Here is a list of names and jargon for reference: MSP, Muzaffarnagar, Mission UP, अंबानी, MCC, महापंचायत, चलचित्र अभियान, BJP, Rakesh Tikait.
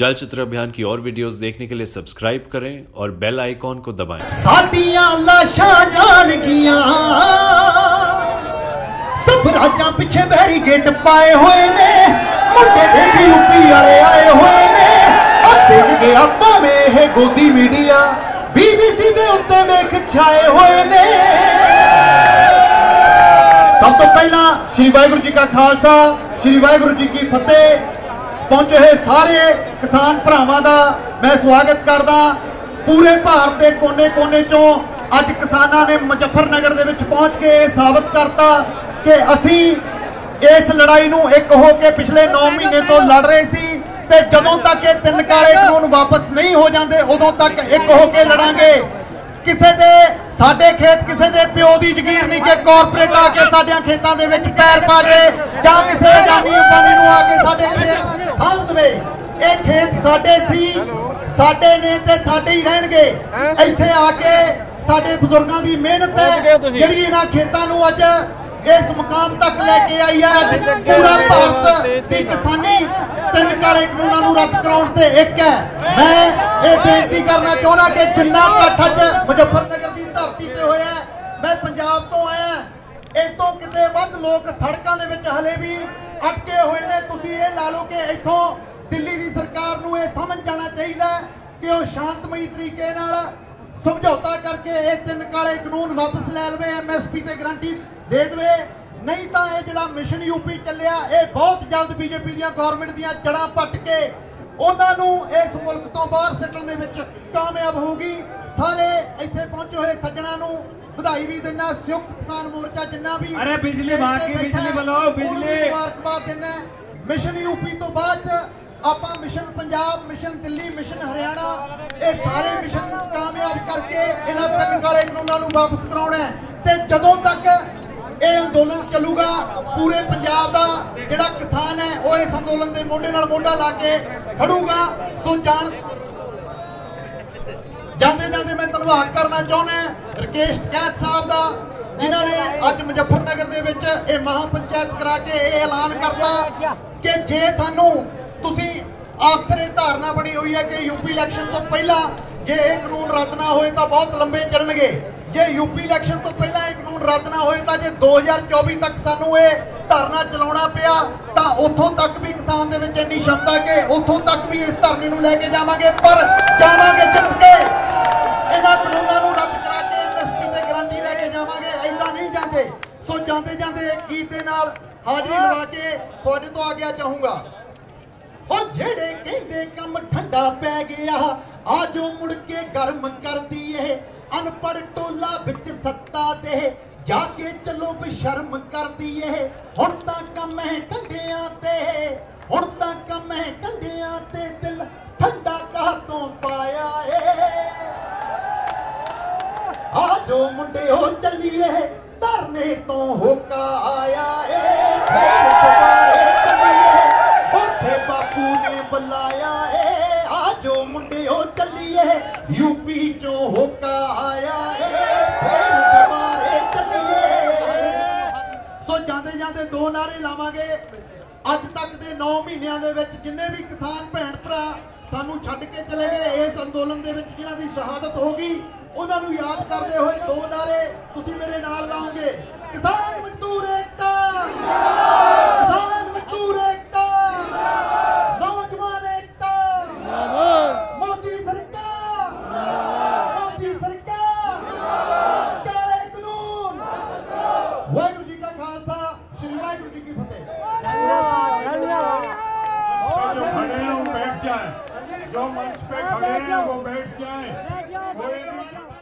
चलचित्र अभियान की और वीडियोस देखने के लिए सब्सक्राइब करें और बेल आइकॉन को दबाएं। सादियां लाशा जान गिया सब राजा पीछे बैरिकेड पाए हुए ने मुंडे देखी यूपी वाले आए हुए ने अब के आपा में है गोदी मीडिया बीबीसी के उत्ते में खिचाए हुए ने। सब तो पहला श्री वाहिगुरु जी का खालसा श्री वाहिगुरु जी की फतेह। पहुंचे हुए सारे किसान भरावां दा मैं स्वागत करदा। पूरे भारत के कोने-कोने चों अज किसानां ने मुजफ्फरनगर दे विच पहुंच के साबित करता कि असीं इस लड़ाई नूं एक हो के पिछले 9 महीने तो लड़ रहे सी ते जदों तक ये 3 काले कानून वापस नहीं हो जाते उदों तक एक हो के लड़ांगे। किसी दे साडे खेत किसी दे प्यो दी जगीर नहीं कि कॉरपोरेट आके साडियां खेतां दे विच पैर पा जे जां किसी जानी अंबानी नूं आके साडे खेत खेत साडे सी साडे ने ते साडे ही रहणगे। इत्थे आके साडे बजुर्गां दी मेहनत है जिहड़ी इन्हां खेतां नूं अज इस मुकाम तक लेके आई है। अज पूरा भारत दी किसानी 3 काले कानूनां नूं रद्द कराउण ते एक है। मैं ये बेनती करना चाहुंदा कि जिन्ना इकट्ठ अज मुजफ्फरनगर दी धरती ते होया मैं पंजाब तो आया इस तों किते वध लोक सड़कां दे विच हले भी अटके हुए ने। तुसीं ये ला लो कि इत्थों दिल्ली की सरकार नूं ये समझ जाना चाहिए कि वह शांतमई तरीके नाल समझौता करके ये 3 काले कानून वापस लै लवे MSP ते गारंटी दे दे नहीं तो यह जिहड़ा मिशन यूपी चलिया ये बहुत जल्द BJP दी गवर्नमेंट दी जड़ां पट्ट के उन्हां नूं इस मुल्क तो बाहर सट्टण दे विच कामयाब होगी। सारे इत्थे पहुंचे हुए सज्जणां नूं ਵਧਾਈ ਵੀ ਦਿੰਨਾ। ਸੰਯੁਕਤ ਕਿਸਾਨ ਮੋਰਚਾ ਜਿੰਨਾ ਵੀ ਅਰੇ ਬਿਜਲੀ ਬਾਤ ਕੀ ਬਿਜਲੀ ਬਲਾਓ ਬਿਜਲੀ ਮੁਬਾਰਕਬਾਦ ਦਿੰਨਾ। ਮਿਸ਼ਨ ਯੂਪੀ ਤੋਂ ਬਾਅਦ ਆਪਾਂ mission Punjab mission Delhi mission Haryana ਇਹ ਸਾਰੇ ਮਿਸ਼ਨ ਕਾਮਯਾਬ ਕਰਕੇ ਇਹਨਾਂ 3 ਕਾਲੇ ਕਾਨੂੰਨਾਂ ਨੂੰ ਵਾਪਸ ਕਰਾਉਣਾ ਹੈ। ਤੇ ਜਦੋਂ ਤੱਕ ਇਹ ਅੰਦੋਲਨ ਚੱਲੂਗਾ ਪੂਰੇ ਪੰਜਾਬ ਦਾ ਜਿਹੜਾ ਕਿਸਾਨ ਹੈ ਉਹ ਇਸ ਅੰਦੋਲਨ ਦੇ ਮੋਢੇ ਨਾਲ ਮੋਢਾ ਲਾ ਕੇ ਖੜੂਗਾ। ਸੋ ਜਾਣ जाते जाते मैं धन्यवाद करना चाहना राकेश टिकैत साहब का जिन्होंने अज मुजफ्फरनगर के महापंचायत करा के ऐलान करता कि जे सानू तुसीं अक्सर धारणा बनी हुई है कि यूपी इलैक्शन तो पहला जे ये कानून रद्द ना होए तो बहुत लंबे चलणगे। जे यूपी इलैक्शन तो पहला ये कानून रद्द ना होए तो जे 2024 तक सानू ये धरना चलाउणा पिया तो उत्थों तक भी किसान दे विच इन्नी क्षमता कि उत्थों तक भी इस धरने नूं लैके जावांगे पर जावांगे जित के अनपढ़ टोला विच सत्ता दे जाके चलो बेशर्म कर दी है। हुण तां कम है कंधियां ते हुण तां कम है कंधियां ते दिल ठंडा कहां तों पाया है। आज मुंडे हो चलिए धरने तो होका आया है फिर दोबारे चलिए उठे बापू ने बुलाया है। आज मुंडे हो चलिए यूपी चो होका आया है फिर दोबारे चलिए। सो जाते जाते 2 नारे लावांगे। अज तक के 9 महीनों के विच जिन्ने भी किसान भैन भरा सानू छड्ड के चले गए इस अंदोलन दे विच जिन्हां दी शहादत हो गई उन्हां नूं याद करदे होए 2 नारे तुसीं मेरे नाल लाओगे। किसान मजदूर एकता जिंदाबाद किसान मजदूर एकता जिंदाबाद नौजवान एकता जिंदाबाद मोदी सरकार जिंदाबाद काले कानून रद्द करो। वाहिगुरू जी का खालसा श्री वाहिगुरू जी की फतेह। जो मंच पे खड़े हैं वो बैठ जाए।